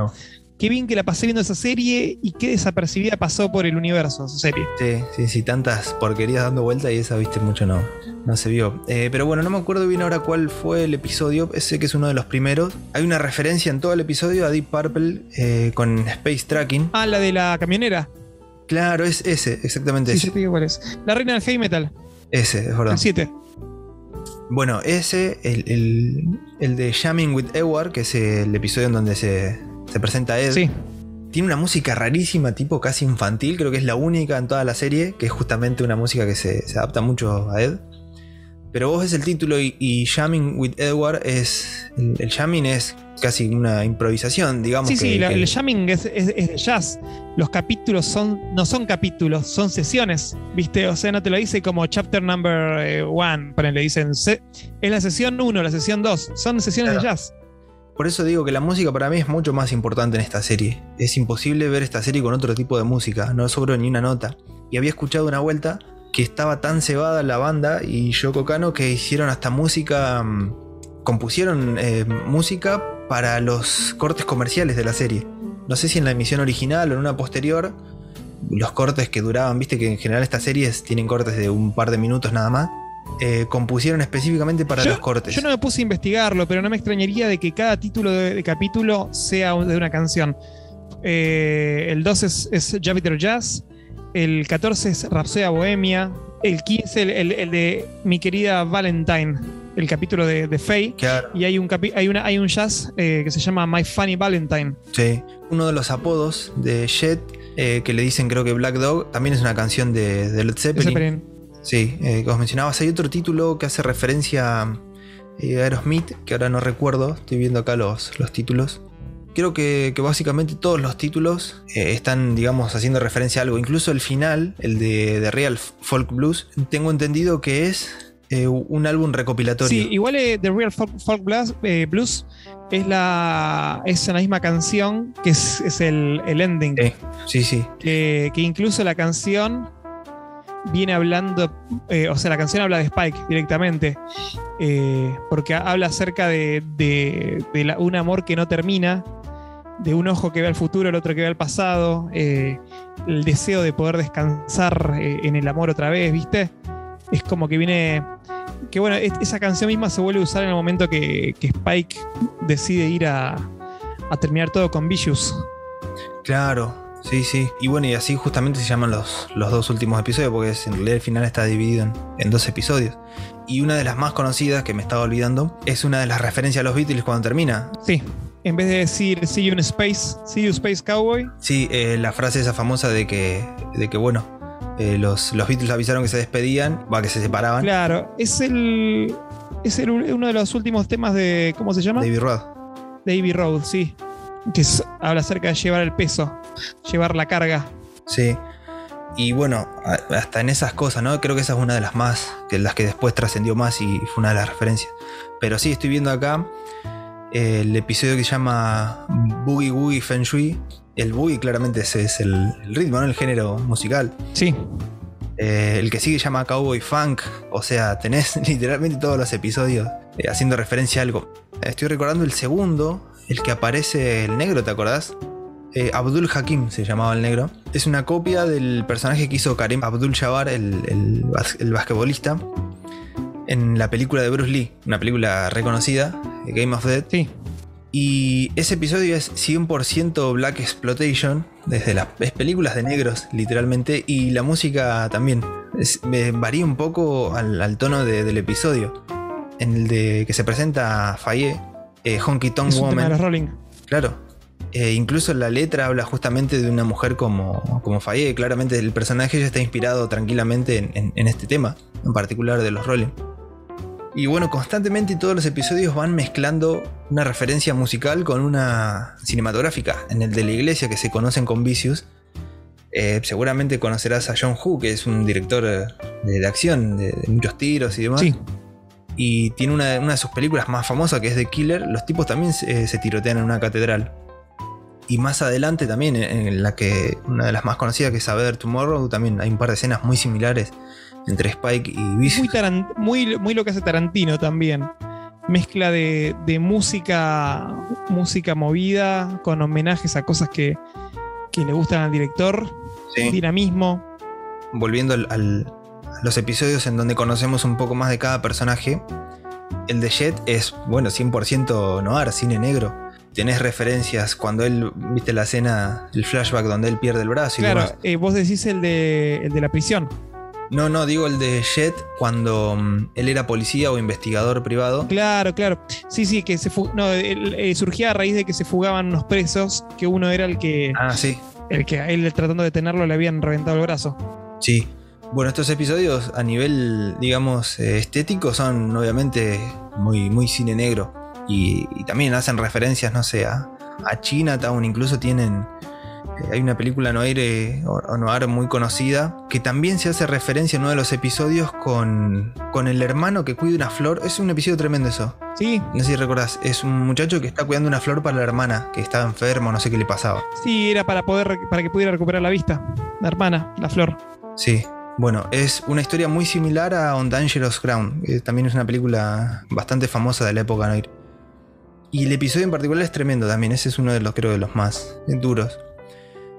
Qué bien que la pasé viendo esa serie y qué desapercibida pasó por el universo esa serie. Sí, sí, sí, tantas porquerías dando vuelta y esa, viste, mucho no, no se vio. Eh, pero bueno, no me acuerdo bien ahora cuál fue el episodio, ese que es uno de los primeros. Hay una referencia en todo el episodio a Deep Purple, eh, con Space Tracking. Ah, la de la camionera. Claro, es ese, exactamente sí, ese. Sí, te digo cuál es. La reina del heavy metal. Ese, es verdad. El siete. Bueno, ese, el, el, el de Jamming with Edward, que es el episodio en donde se... se presenta Ed. Sí. Tiene una música rarísima, tipo casi infantil. Creo que es la única en toda la serie que es justamente una música que se, se adapta mucho a Ed. Pero vos ves el título y, y Jamming with Edward es... El, el jamming es casi una improvisación, digamos. Sí, que, sí, la, que el jamming es, es, es de jazz. Los capítulos son no son capítulos, son sesiones, ¿viste? O sea, no te lo dice como chapter number one, pero le dicen... Se, es la sesión uno, la sesión dos. Son sesiones claro. de jazz. Por eso digo que la música para mí es mucho más importante en esta serie. Es imposible ver esta serie con otro tipo de música, no sobró ni una nota. Y había escuchado una vuelta que estaba tan cebada la banda y Yoko Kanno que hicieron hasta música, compusieron eh, música para los cortes comerciales de la serie. No sé si en la emisión original o en una posterior, los cortes que duraban, viste que en general estas series tienen cortes de un par de minutos nada más. Eh, compusieron específicamente para yo, los cortes. Yo no me puse a investigarlo, pero no me extrañaría de que cada título de, de capítulo sea de una canción. Eh, el dos es, es Jupiter Jazz, el catorce es Rapsodia Bohemia, el quince el, el, el de Mi Querida Valentine, el capítulo de, de Faye. Claro. Y hay un, capi, hay una, hay un jazz eh, que se llama My Funny Valentine. Sí, uno de los apodos de Jet, eh, que le dicen creo que Black Dog, también es una canción de, de Led Zeppelin. Zeppelin. Sí, eh, que os mencionabas, hay otro título que hace referencia a Aerosmith, que ahora no recuerdo, estoy viendo acá los, los títulos. Creo que, que básicamente todos los títulos eh, están, digamos, haciendo referencia a algo. Incluso el final, el de The Real Folk Blues, tengo entendido que es eh, un álbum recopilatorio. Sí, igual eh, The Real Folk, Folk Blues, eh, Blues es la es la misma canción que es, es el, el ending. Eh, sí, sí. Eh, que incluso la canción... viene hablando, eh, o sea, la canción habla de Spike directamente, eh, porque habla acerca de, de, de la, un amor que no termina, de un ojo que ve al futuro, el otro que ve al pasado, eh, el deseo de poder descansar eh, en el amor otra vez, ¿viste? Es como que viene, que bueno, es, esa canción misma se vuelve a usar en el momento que, que Spike decide ir a, a terminar todo con Vicious. Claro. Sí, sí. Y bueno, y así justamente se llaman los, los dos últimos episodios, porque es, en realidad el final está dividido en, en dos episodios. Y una de las más conocidas, que me estaba olvidando, es una de las referencias a los Beatles cuando termina. Sí. En vez de decir See you in space, See you space cowboy. Sí, eh, la frase esa famosa de que, de que bueno, eh, los, los Beatles avisaron que se despedían, va, que se separaban. Claro, es el... es el, uno de los últimos temas de, ¿cómo se llama? David Road. David Road, sí. Que es, habla acerca de llevar el peso, llevar la carga. Sí. Y bueno, hasta en esas cosas, ¿no? Creo que esa es una de las más, que las que después trascendió más y fue una de las referencias. Pero sí, estoy viendo acá eh, el episodio que se llama Boogie Woogie Feng Shui. El boogie claramente ese es el, el ritmo, ¿no? El género musical. Sí. Eh, el que sigue se llama Cowboy Funk. O sea, tenés literalmente todos los episodios eh, haciendo referencia a algo. Estoy recordando el segundo, el que aparece el negro, ¿te acordás? Eh, Abdul Hakim se llamaba el negro. Es una copia del personaje que hizo Karim Abdul-Jabbar, el, el, el basquetbolista, en la película de Bruce Lee, una película reconocida, Game of Death. Sí. Y ese episodio es cien por ciento Black Exploitation, desde las películas de negros, literalmente, y la música también. Es, eh, varía un poco al, al tono de, del episodio. En el de que se presenta Faye, eh, Honky Tonk Woman. Tema de los Rolling. Claro. Eh, incluso la letra habla justamente de una mujer como, como Faye. Claramente el personaje ya está inspirado tranquilamente en, en, en este tema, en particular de los Rolling. Y bueno, constantemente todos los episodios van mezclando una referencia musical con una cinematográfica. En el de la iglesia, que se conocen con Vicious, eh, seguramente conocerás a John Woo, que es un director de, de acción, de, de muchos tiros y demás. Sí. Y tiene una, una de sus películas más famosas, que es The Killer. Los tipos también se, se tirotean en una catedral. Y más adelante también, en la que una de las más conocidas, que es A Better Tomorrow, también hay un par de escenas muy similares entre Spike y Vicious. Muy, tarant- muy, muy lo que hace Tarantino también. Mezcla de, de música, música movida, con homenajes a cosas que, que le gustan al director. Sí. Dinamismo. Volviendo al, al, a los episodios en donde conocemos un poco más de cada personaje. El de Jet es, bueno, cien por ciento noir, cine negro. Tenés referencias cuando él, viste la escena, el flashback donde él pierde el brazo y demás. Claro, eh, vos decís el de, el de la prisión. No, no, digo el de Jet cuando um, él era policía o investigador privado. Claro, claro. Sí, sí, que se fug- no, él, eh, surgía a raíz de que se fugaban unos presos, que uno era el que... Ah, sí. El que a él tratando de detenerlo le habían reventado el brazo. Sí. Bueno, estos episodios a nivel, digamos, eh, estético son obviamente muy, muy cine negro. Y, y también hacen referencias, no sé, a, a Chinatown. Incluso tienen eh, hay una película noir, eh, o, o noir muy conocida, que también se hace referencia en uno de los episodios con, con el hermano que cuida una flor. Es un episodio tremendo eso. Sí. No sé si recordás, es un muchacho que está cuidando una flor para la hermana, que estaba enfermo, no sé qué le pasaba. Sí, era para poder para que pudiera recuperar la vista, la hermana, la flor. Sí. Bueno, es una historia muy similar a On Dangerous Ground, que también es una película bastante famosa de la época noir. Y el episodio en particular es tremendo también. Ese es uno de los, creo, de los más duros.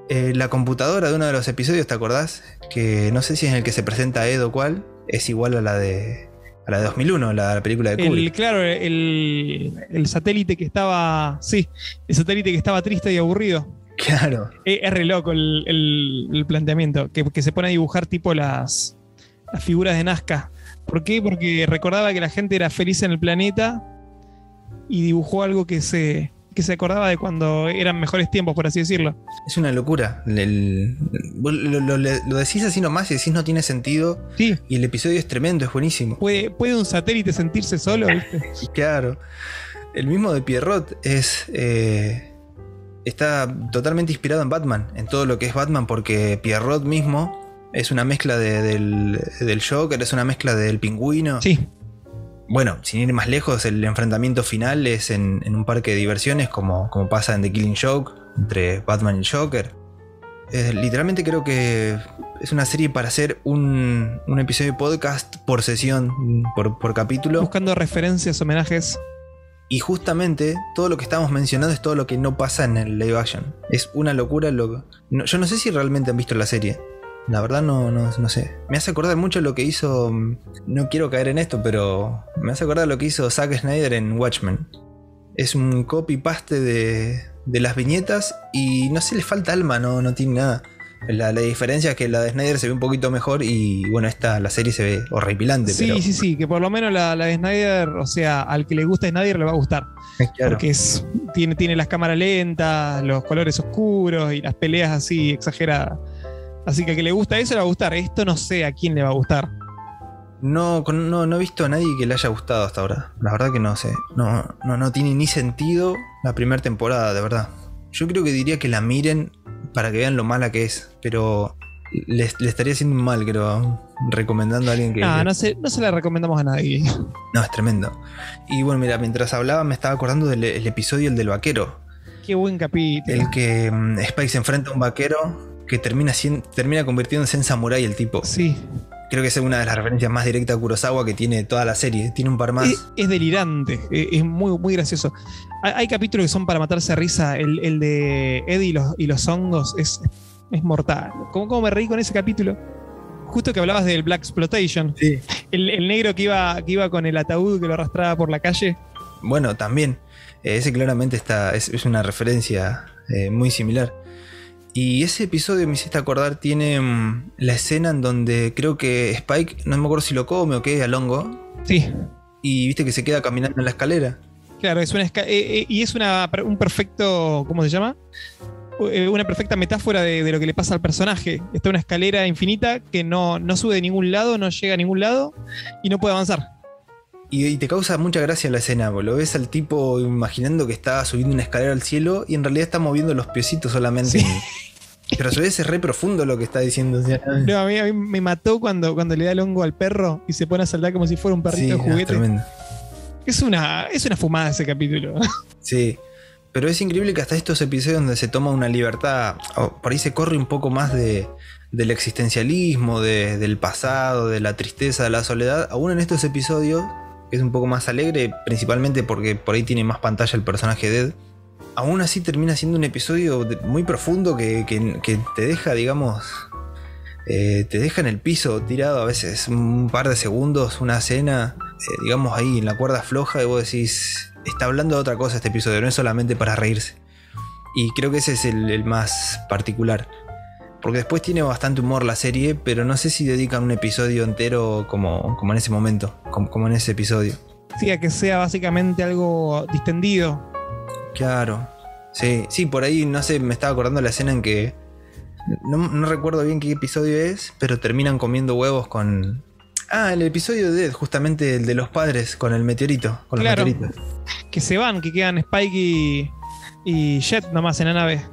Eh, la computadora de uno de los episodios, ¿te acordás? Que no sé si es en el que se presenta Ed o cuál. Es igual a la de a la de dos mil uno, la, la película de Kubrick. El, claro, el, el satélite que estaba... Sí, el satélite que estaba triste y aburrido. Claro. Es, es re loco el, el, el planteamiento. Que, que se pone a dibujar tipo las, las figuras de Nazca. ¿Por qué? Porque recordaba que la gente era feliz en el planeta... Y dibujó algo que se, que se acordaba de cuando eran mejores tiempos, por así decirlo. Es una locura. El, el, lo, lo, lo decís así nomás y decís no tiene sentido. Sí. Y el episodio es tremendo, es buenísimo. ¿Puede, puede un satélite sentirse solo, viste? Claro. El mismo de Pierrot es eh, está totalmente inspirado en Batman, en todo lo que es Batman, porque Pierrot mismo es una mezcla de, del, del Joker, es una mezcla del Pingüino. Sí. Bueno, sin ir más lejos, el enfrentamiento final es en, en un parque de diversiones, como, como pasa en The Killing Joke, entre Batman y Joker. Eh, literalmente creo que es una serie para hacer un, un episodio de podcast por sesión, por, por capítulo. Buscando referencias, homenajes. Y justamente todo lo que estamos mencionando es todo lo que no pasa en el live action. Es una locura. Lo, no, yo no sé si realmente han visto la serie. La verdad no, no, no sé. Me hace acordar mucho lo que hizo... No quiero caer en esto, pero... Me hace acordar lo que hizo Zack Snyder en Watchmen. Es un copy-paste de, de las viñetas y no sé, le falta alma, no, no tiene nada. La, la diferencia es que la de Snyder se ve un poquito mejor y bueno, esta, la serie se ve horripilante. Sí, pero... sí, sí, que por lo menos la, la de Snyder, o sea, al que le gusta Snyder le va a gustar. Claro. Porque es, tiene, tiene las cámaras lentas, los colores oscuros y las peleas así exageradas. Así que al que le gusta eso le va a gustar. Esto no sé a quién le va a gustar. No, no, no he visto a nadie que le haya gustado hasta ahora. La verdad que no sé. No, no, no tiene ni sentido la primera temporada, de verdad. Yo creo que diría que la miren para que vean lo mala que es, pero le estaría haciendo mal, creo, recomendando a alguien que... No, no se, no se la recomendamos a nadie. No, es tremendo. Y bueno, mira, mientras hablaba me estaba acordando del el episodio, el del vaquero. Qué buen capítulo. El que um, Spike se enfrenta a un vaquero que termina, sin, termina convirtiéndose en samurái el tipo. Sí. Creo que es una de las referencias más directas a Kurosawa que tiene toda la serie. Tiene un par más. Es, es delirante. Es, es muy, muy gracioso. Hay, hay capítulos que son para matarse a risa. El, el de Ed y los, y los hongos es... es mortal. ¿Cómo, ¿Cómo me reí con ese capítulo? Justo que hablabas del Black Exploitation. Sí. El, el negro que iba, que iba con el ataúd que lo arrastraba por la calle. Bueno, también. Ese claramente está, es, es una referencia eh, muy similar. Y ese episodio, me hiciste acordar, tiene mmm, la escena en donde creo que Spike, no me acuerdo si lo come o qué, al hongo. Sí. Y viste que se queda caminando en la escalera. Claro, es una esca- eh, eh, y es una, un perfecto... ¿Cómo se llama? Una perfecta metáfora de, de lo que le pasa al personaje. Está una escalera infinita que no, no sube de ningún lado, no llega a ningún lado y no puede avanzar. Y, y te causa mucha gracia la escena, vos lo ves al tipo imaginando que está subiendo una escalera al cielo y en realidad está moviendo los piecitos solamente. Sí. Pero a su vez es re profundo lo que está diciendo. No, a mí, a mí me mató cuando, cuando le da el hongo al perro y se pone a saltar como si fuera un perrito, sí, de juguete. Es tremendo. Es una, es una fumada ese capítulo. Sí. Pero es increíble que hasta estos episodios donde se toma una libertad, oh, por ahí se corre un poco más de, del existencialismo, de, del pasado, de la tristeza, de la soledad, aún en estos episodios, que es un poco más alegre, principalmente porque por ahí tiene más pantalla el personaje de Ed, aún así termina siendo un episodio de, muy profundo que, que, que te deja, digamos, eh, te deja en el piso tirado a veces un par de segundos, una escena, eh, digamos ahí en la cuerda floja y vos decís... Está hablando de otra cosa este episodio, no es solamente para reírse. Y creo que ese es el, el más particular. Porque después tiene bastante humor la serie, pero no sé si dedican un episodio entero como, como en ese momento, como, como en ese episodio. Sí, a que sea básicamente algo distendido. Claro. Sí, sí, por ahí, no sé, me estaba acordando la escena en que... No, no recuerdo bien qué episodio es, pero terminan comiendo huevos con... Ah, el episodio de Ed, justamente el de los padres con el meteorito, con claro, los meteoritos. Que se van, que quedan Spike y, y Jet nomás en la nave.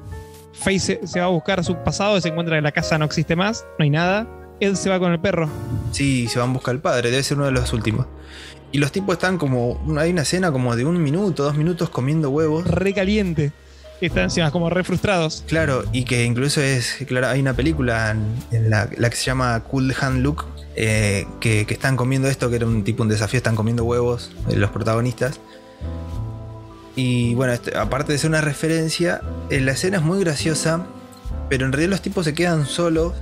Faye se, se va a buscar su pasado y se encuentra que la casa no existe más, no hay nada. Ed se va con el perro. Sí, se va en busca del padre, debe ser uno de los últimos. Y los tipos están como, hay una escena como de un minuto, dos minutos comiendo huevos. Re caliente. Están encima como re frustrados. Claro, y que incluso es, claro, hay una película en, en la, la que se llama Cool Hand Luke, eh, que, que están comiendo esto, que era un tipo un desafío, están comiendo huevos, eh, los protagonistas. Y bueno, este, aparte de ser una referencia, eh, la escena es muy graciosa, pero en realidad los tipos se quedan solos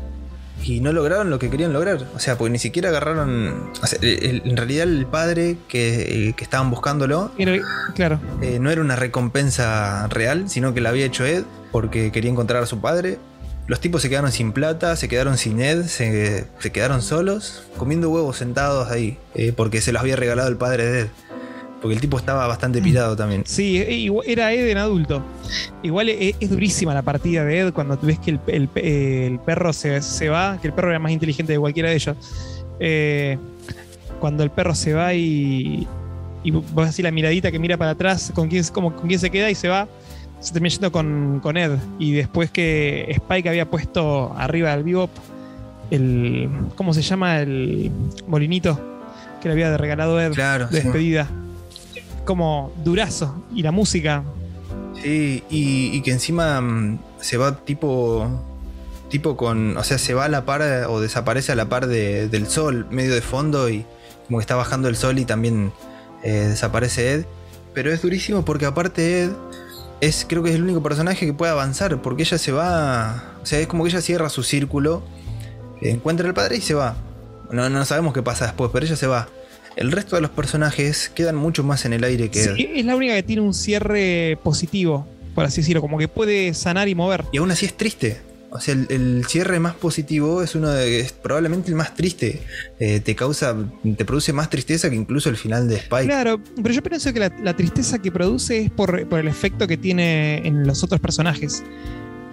y no lograron lo que querían lograr. O sea, porque ni siquiera agarraron. O sea, el, el, en realidad el padre que, que estaban buscándolo. Era, claro. Eh, no era una recompensa real, sino que la había hecho Ed porque quería encontrar a su padre. Los tipos se quedaron sin plata, se quedaron sin Ed, se, se quedaron solos, comiendo huevos sentados ahí, eh, porque se los había regalado el padre de Ed. Porque el tipo estaba bastante pirado también. Sí, era Ed en adulto. Igual es, es durísima la partida de Ed cuando ves que el, el, el perro se, se va, que el perro era más inteligente de cualquiera de ellos. Eh, cuando el perro se va y, y vos así la miradita que mira para atrás, con quién, como, con quién se queda y se va, se termina yendo con, con Ed. Y después que Spike había puesto arriba del Bebop el, ¿cómo se llama? El molinito que le había regalado Ed, claro, de despedida. Sí. Como durazo y la música. Sí, y, y que encima um, se va tipo tipo con, o sea, se va a la par o desaparece a la par de, del sol, medio de fondo, y como que está bajando el sol y también eh, desaparece Ed. Pero es durísimo porque aparte Ed es, creo que es el único personaje que puede avanzar, porque ella se va, o sea, es como que ella cierra su círculo, encuentra al padre y se va. No, no sabemos qué pasa después, pero ella se va. El resto de los personajes quedan mucho más en el aire que... Sí, es la única que tiene un cierre positivo, por así decirlo, como que puede sanar y mover. Y aún así es triste. O sea, el, el cierre más positivo es uno de, es probablemente el más triste. Eh, te causa, te produce más tristeza que incluso el final de Spike. Claro, pero yo pienso que la, la tristeza que produce es por, por el efecto que tiene en los otros personajes.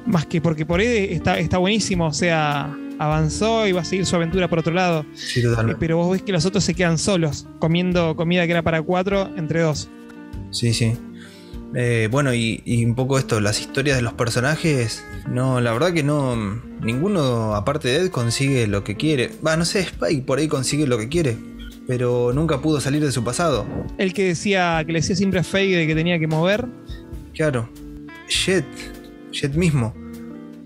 Más que porque por Ed está, está buenísimo, o sea... avanzó y va a seguir su aventura por otro lado. Sí, totalmente. Pero vos ves que los otros se quedan solos, comiendo comida que era para cuatro entre dos. Sí, sí. Eh, bueno, y, y un poco esto, las historias de los personajes, no, la verdad que no, ninguno aparte de Ed consigue lo que quiere. Va, no sé, Spike por ahí consigue lo que quiere, pero nunca pudo salir de su pasado. El que decía, que le decía siempre a Faye de que tenía que mover. Claro. Jet, Jet mismo.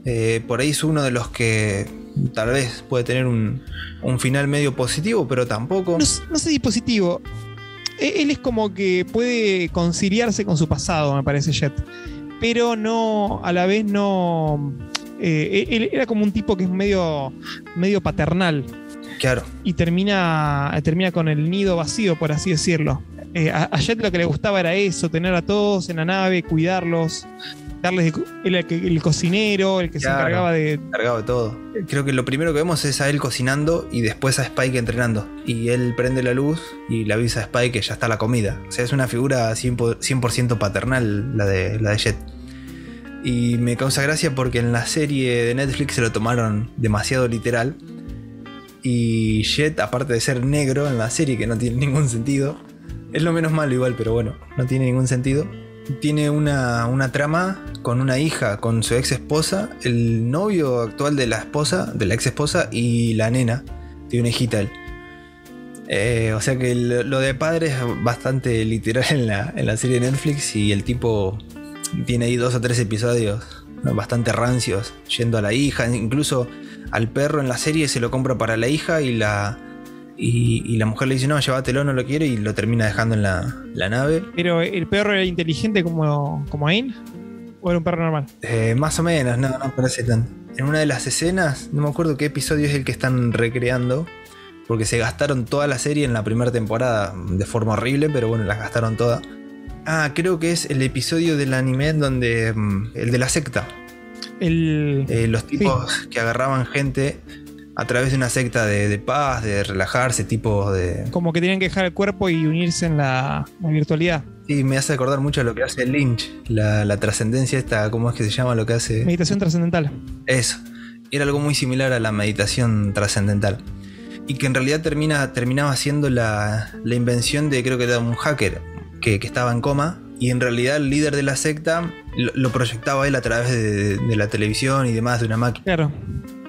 Eh, por ahí es uno de los que tal vez puede tener un, un final medio positivo, pero tampoco. No, no sé si positivo. Él es como que puede conciliarse con su pasado, me parece, Jet. Pero no, a la vez no... Eh, él era como un tipo que es medio, medio paternal. Claro. Y termina, termina con el nido vacío, por así decirlo. Eh, a, a Jet lo que le gustaba era eso, tener a todos en la nave, cuidarlos, darles el, el, el cocinero, el que claro, se encargaba de... encargaba de todo. Creo que lo primero que vemos es a él cocinando y después a Spike entrenando. Y él prende la luz y le avisa a Spike que ya está la comida. O sea, es una figura cien por ciento paternal la de, la de Jet. Y me causa gracia porque en la serie de Netflix se lo tomaron demasiado literal. Y Jet, aparte de ser negro en la serie, que no tiene ningún sentido, es lo menos malo igual, pero bueno, no tiene ningún sentido. Tiene una, una trama con una hija, con su ex esposa, el novio actual de la esposa, de la ex esposa, y la nena. Tiene una hijita él. Eh, o sea que lo, lo de padre es bastante literal en la, en la serie de Netflix, y el tipo tiene ahí dos o tres episodios bastante rancios, yendo a la hija, incluso al perro en la serie se lo compra para la hija y la... Y, y la mujer le dice, no, llévatelo, no lo quiere, y lo termina dejando en la, la nave. ¿Pero el perro era inteligente como, como Ain? ¿O era un perro normal? Eh, más o menos, no, no parece tanto. En una de las escenas, no me acuerdo qué episodio es el que están recreando, porque se gastaron toda la serie en la primera temporada, de forma horrible, pero bueno, la gastaron toda. Ah, creo que es el episodio del anime donde... el de la secta. El... Eh, los tipos sí. que agarraban gente... a través de una secta de, de paz, de relajarse, tipo de... como que tenían que dejar el cuerpo y unirse en la, la virtualidad. Sí, me hace acordar mucho a lo que hace Lynch, la, la trascendencia esta, ¿cómo es que se llama lo que hace? Meditación trascendental. Eso, era algo muy similar a la meditación trascendental. Y que en realidad termina, terminaba siendo la, la invención de, creo que era un hacker que, que estaba en coma. Y en realidad el líder de la secta lo, lo proyectaba él a través de, de la televisión y demás, de una máquina. Claro.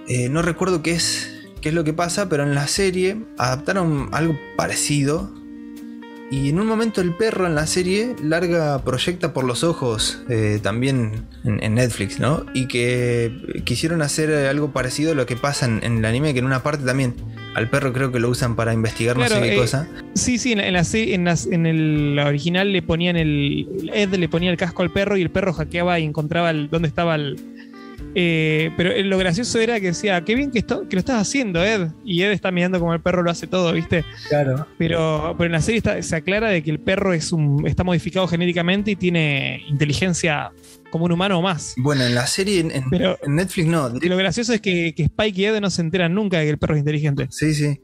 Eh, no recuerdo qué es, qué es lo que pasa, pero en la serie adaptaron algo parecido. Y en un momento el perro en la serie larga, proyecta por los ojos, eh, también en, en Netflix, ¿no? Y que quisieron hacer algo parecido a lo que pasa en, en el anime, que en una parte también al perro creo que lo usan para investigar, claro, no sé qué eh, cosa. Sí, sí, en la, en, la, en, la, en el original le ponían el... Ed le ponía el casco al perro y el perro hackeaba y encontraba el, dónde estaba el... Eh, pero lo gracioso era que decía, qué bien que, esto, que lo estás haciendo, Ed. Y Ed está mirando como el perro lo hace todo, ¿viste? Claro. Pero, pero en la serie está, se aclara de que el perro es un, está modificado genéticamente y tiene inteligencia como un humano o más. Bueno, en la serie, en, pero, en Netflix no. Y lo gracioso es que, que Spike y Ed no se enteran nunca de que el perro es inteligente. Sí, sí.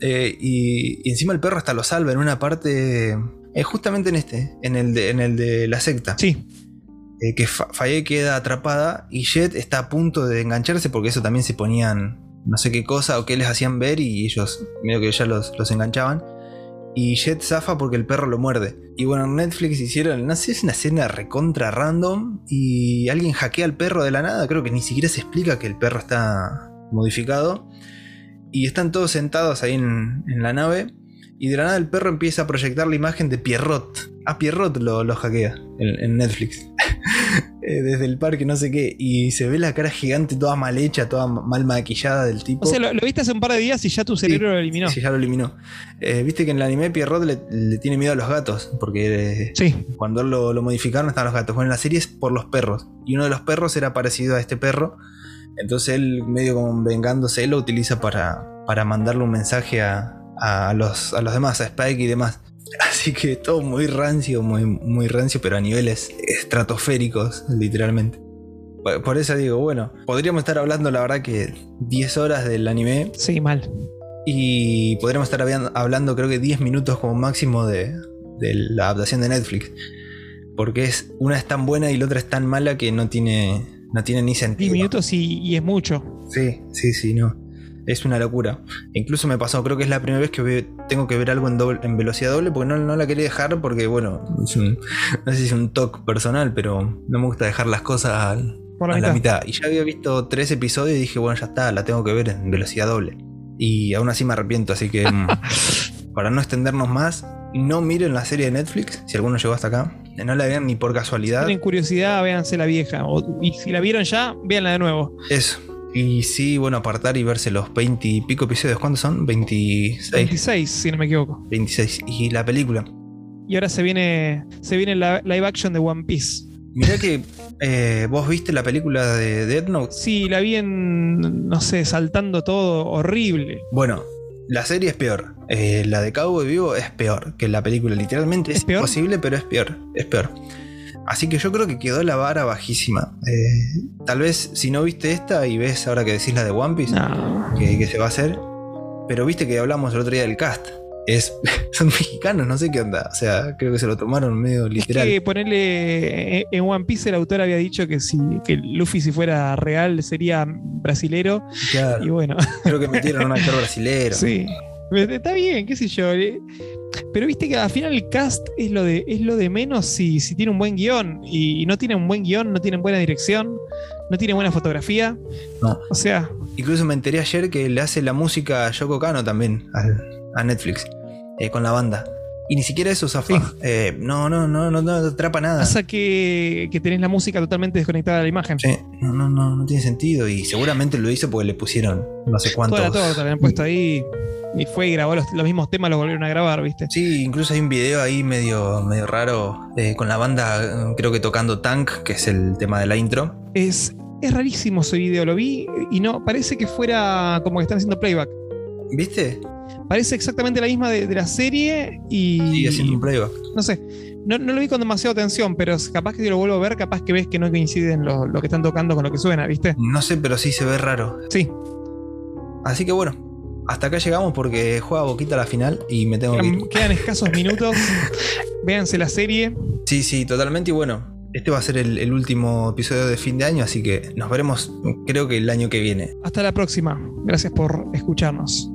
Eh, y, y encima el perro hasta lo salva en una parte, eh, justamente en este, en el de, en el de la secta. Sí. Eh, que Faye queda atrapada y Jet está a punto de engancharse porque eso también se ponían no sé qué cosa o qué les hacían ver y ellos medio que ya los, los enganchaban y Jet zafa porque el perro lo muerde. Y bueno, en Netflix hicieron, no sé, es una escena recontra random y alguien hackea al perro de la nada, creo que ni siquiera se explica que el perro está modificado y están todos sentados ahí en, en la nave y de la nada el perro empieza a proyectar la imagen de Pierrot. Ah, Pierrot lo, lo hackea en, en Netflix. Desde el parque, no sé qué. Y se ve la cara gigante, toda mal hecha, toda mal maquillada del tipo. O sea, lo, lo viste hace un par de días y ya tu cerebro sí, lo eliminó. Sí, ya lo eliminó. Eh, viste que en el anime Pierrot le, le tiene miedo a los gatos. Porque eh, sí. cuando lo, lo modificaron estaban los gatos. Bueno, en la serie es por los perros. Y uno de los perros era parecido a este perro. Entonces él, medio como vengándose, él lo utiliza para, para mandarle un mensaje a, a, los, a los demás, a Spike y demás. Así que todo muy rancio, muy, muy rancio, pero a niveles estratosféricos, literalmente. Por, por eso digo, bueno, podríamos estar hablando, la verdad, que diez horas del anime. Sí, mal. Y podríamos estar hablando, hablando creo que diez minutos como máximo de, de la adaptación de Netflix. Porque es, una es tan buena y la otra es tan mala que no tiene, No tiene ni sentido. diez minutos y, y es mucho. Sí, sí, sí, no. Es una locura. Incluso me pasó, creo que es la primera vez que ve, tengo que ver algo en, doble, en velocidad doble, porque no, no la quería dejar, porque bueno, es un, no sé si es un toque personal, pero no me gusta dejar las cosas a, Por la, a mitad. la mitad. Y ya había visto tres episodios y dije, bueno, ya está, la tengo que ver en velocidad doble. Y aún así me arrepiento, así que para no extendernos más, no miren la serie de Netflix, si alguno llegó hasta acá. No la vean ni por casualidad. Si tienen curiosidad, véanse la vieja. O, y si la vieron ya, véanla de nuevo. Eso. Y sí, bueno, apartar y verse los veinte y pico episodios. ¿Cuántos son? veintiséis. veintiséis, si no me equivoco. veintiséis. Y la película. Y ahora se viene se viene la live action de One Piece. Mirá que eh, vos viste la película de Death Note. Sí, la vi en, no sé, saltando todo, horrible. Bueno, la serie es peor. Eh, la de Cowboy Bebop es peor que la película. Literalmente es, es peor? imposible, pero es peor. Es peor. Así que yo creo que quedó la vara bajísima. Eh, tal vez si no viste esta y ves ahora que decís la de One Piece, no. que, que se va a hacer. Pero viste que hablamos el otro día del cast. Es, son mexicanos, no sé qué onda. O sea, creo que se lo tomaron medio literal. Es que ponerle en One Piece, el autor había dicho que si que Luffy, si fuera real, sería brasilero. Claro. Y bueno. Creo que metieron a un actor brasilero. Sí. Está bien, qué sé yo. Pero viste que al final el cast es lo de, es lo de menos si, si tiene un buen guión. Y no tienen un buen guión, no tienen buena dirección, no tienen buena fotografía. No. O sea. Incluso me enteré ayer que le hace la música a Yoko Kanno también, a, a Netflix, eh, con la banda. Y ni siquiera eso, zafá. Sí. Eh, no, no, no, no, no atrapa nada. Pasa que, que tenés la música totalmente desconectada de la imagen. Sí, no, no, no, no tiene sentido. Y seguramente lo hizo porque le pusieron no sé cuántos. Toda la torta le han puesto ahí. Y fue y grabó los, los mismos temas, los volvieron a grabar, ¿viste? Sí, incluso hay un video ahí medio, medio raro eh, con la banda, creo que tocando Tank, que es el tema de la intro. Es, es rarísimo ese video, lo vi y no, parece que fuera como que están haciendo playback. ¿Viste? Parece exactamente la misma de, de la serie y... Sí, haciendo un playback. No sé, no, no lo vi con demasiada atención, pero capaz que si lo vuelvo a ver, capaz que ves que no coinciden lo, lo que están tocando con lo que suena, ¿viste? No sé, pero sí se ve raro. Sí. Así que bueno. Hasta acá llegamos porque juega Boquita a la final y me tengo quedan, que ir. Quedan escasos minutos. Véanse la serie. Sí, sí, totalmente. Y bueno, este va a ser el, el último episodio de fin de año, así que nos veremos creo que el año que viene. Hasta la próxima. Gracias por escucharnos.